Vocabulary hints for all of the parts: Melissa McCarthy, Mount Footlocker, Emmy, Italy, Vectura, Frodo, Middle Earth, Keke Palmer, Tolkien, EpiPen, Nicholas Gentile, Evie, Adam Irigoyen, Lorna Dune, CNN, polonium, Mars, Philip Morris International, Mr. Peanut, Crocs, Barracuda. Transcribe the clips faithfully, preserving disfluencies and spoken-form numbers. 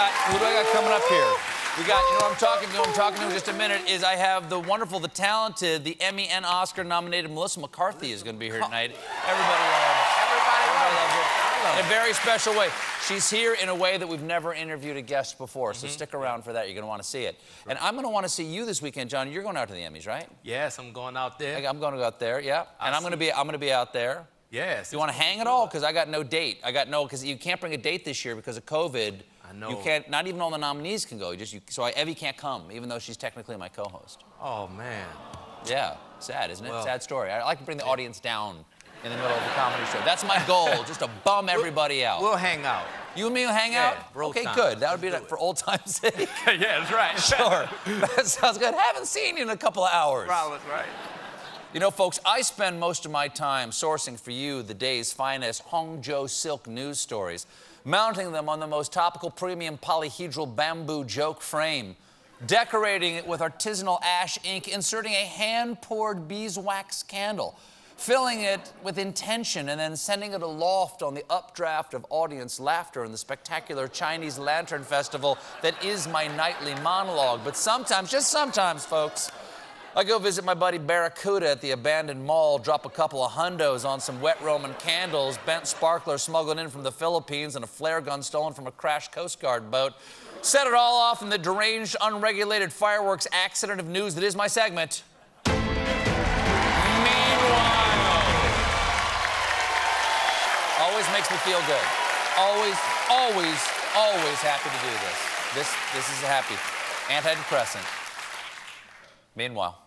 got? Who do I got coming up here? We got, you know what I'm talking to, I'm talking to in just a minute, is I have the wonderful, the talented, the Emmy and Oscar-nominated Melissa McCarthy is going to be here tonight. Everybody loves her. Everybody loves her. In a very special way. She's here in a way that we've never interviewed a guest before, so mm-hmm. stick around for that. You're going to want to see it. Sure. And I'm going to want to see you this weekend, John. You're going out to the Emmys, right? Yes, I'm going out there. I'm going to go out there, yeah. And I'm going to be, I'm going to be out there. Yes. You want to hang at all? Because I got no date. I got no, because you can't bring a date this year because of COVID. I know. You can't, not even all the nominees can go. You just, you, so I, Evie can't come, even though she's technically my co-host. Oh, man. Yeah. Sad, isn't it? Well, sad story. I like to bring the audience down in the middle of the comedy show. That's my goal, just to bum everybody out. We'll hang out. You and me will hang yeah, out? Okay, time. Good. That would Let's be like, for old time's sake. Yeah, that's right. Sure. That sounds good. Haven't seen you in a couple of hours. Well, that's right. You know, folks, I spend most of my time sourcing for you the day's finest Hongzhou silk news stories, mounting them on the most topical premium polyhedral bamboo joke frame, decorating it with artisanal ash ink, inserting a hand-poured beeswax candle, filling it with intention, and then sending it aloft on the updraft of audience laughter in the spectacular Chinese Lantern Festival that is my nightly monologue. But sometimes, just sometimes, folks, I go visit my buddy Barracuda at the abandoned mall, drop a couple of hundos on some wet Roman candles, bent sparkler smuggled in from the Philippines, and a flare gun stolen from a crashed Coast Guard boat. Set it all off in the deranged, unregulated fireworks accident of news that is my segment. Meanwhile, always makes me feel good. Always, always, always happy to do this. This, this is a happy antidepressant. Meanwhile,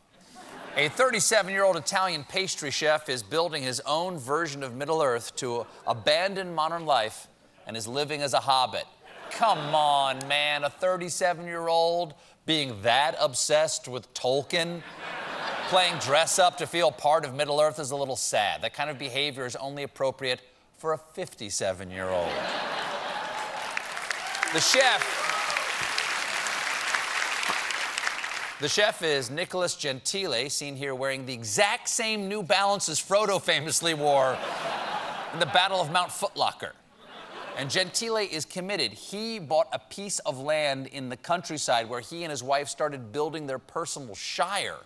a thirty-seven-year-old Italian pastry chef is building his own version of Middle Earth to abandon modern life and is living as a hobbit. Come on, man, a thirty-seven-year-old being that obsessed with Tolkien, playing dress-up to feel part of Middle Earth is a little sad. That kind of behavior is only appropriate for a fifty-seven-year-old. The chef... The chef is Nicholas Gentile, seen here wearing the exact same New Balances Frodo famously wore in the Battle of Mount Footlocker. And Gentile is committed. He bought a piece of land in the countryside where he and his wife started building their personal shire.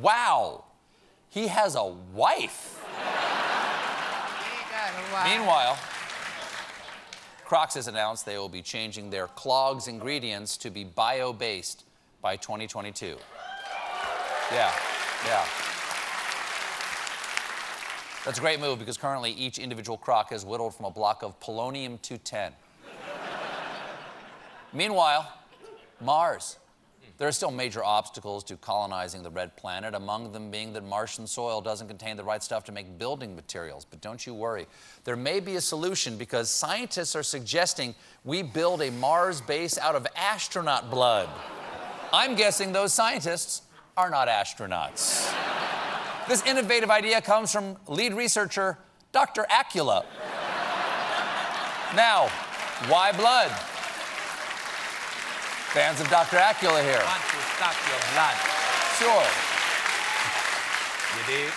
Wow! He has a wife! He got a wife. Meanwhile, Crocs has announced they will be changing their clogs' ingredients to be bio-based by twenty twenty-two. Yeah, yeah. That's a great move because currently each individual croc is whittled from a block of polonium two ten. Meanwhile, Mars. There are still major obstacles to colonizing the red planet, among them being that Martian soil doesn't contain the right stuff to make building materials. But don't you worry. There may be a solution because scientists are suggesting we build a Mars base out of astronaut blood. I'm guessing those scientists are not astronauts. This innovative idea comes from lead researcher Doctor ACULA. Now, why blood? Fans of Doctor ACULA here. Want to stop your blood. Sure. You did?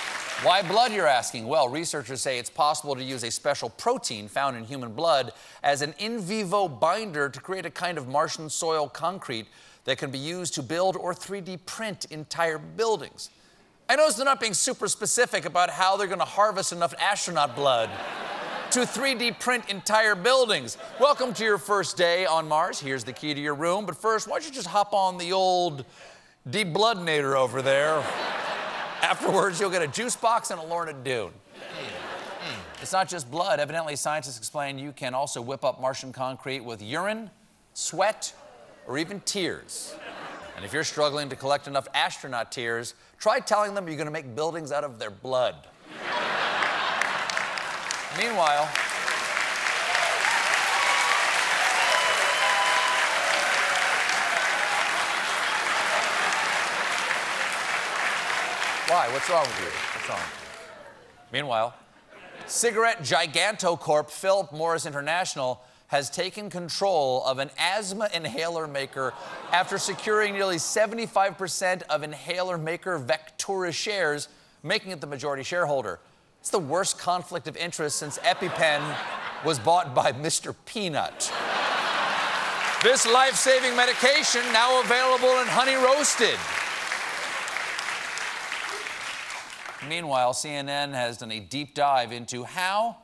Why blood, you're asking? Well, researchers say it's possible to use a special protein found in human blood as an in vivo binder to create a kind of Martian soil concrete that can be used to build or three D print entire buildings. I notice they're not being super specific about how they're going to harvest enough astronaut blood to three D print entire buildings. Welcome to your first day on Mars. Here's the key to your room. But first, why don't you just hop on the old de-bloodinator over there. Afterwards, you'll get a juice box and a Lorna Dune. It's not just blood. Evidently, scientists explain you can also whip up Martian concrete with urine, sweat, or even tears. And if you're struggling to collect enough astronaut tears, try telling them you're going to make buildings out of their blood. Meanwhile... Why? What's wrong with you? What's wrong? Meanwhile, cigarette gigantocorp Philip Morris International has taken control of an asthma inhaler maker after securing nearly seventy-five percent of inhaler maker Vectura shares, making it the majority shareholder. It's the worst conflict of interest since EpiPen was bought by Mister Peanut. This life-saving medication now available in honey roasted. Meanwhile, C N N has done a deep dive into how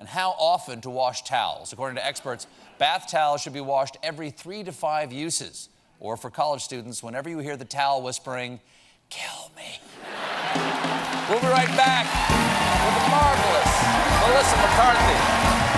and how often to wash towels. According to experts, bath towels should be washed every three to five uses. Or for college students, whenever you hear the towel whispering, "Kill me." We'll be right back with the marvelous Melissa McCarthy.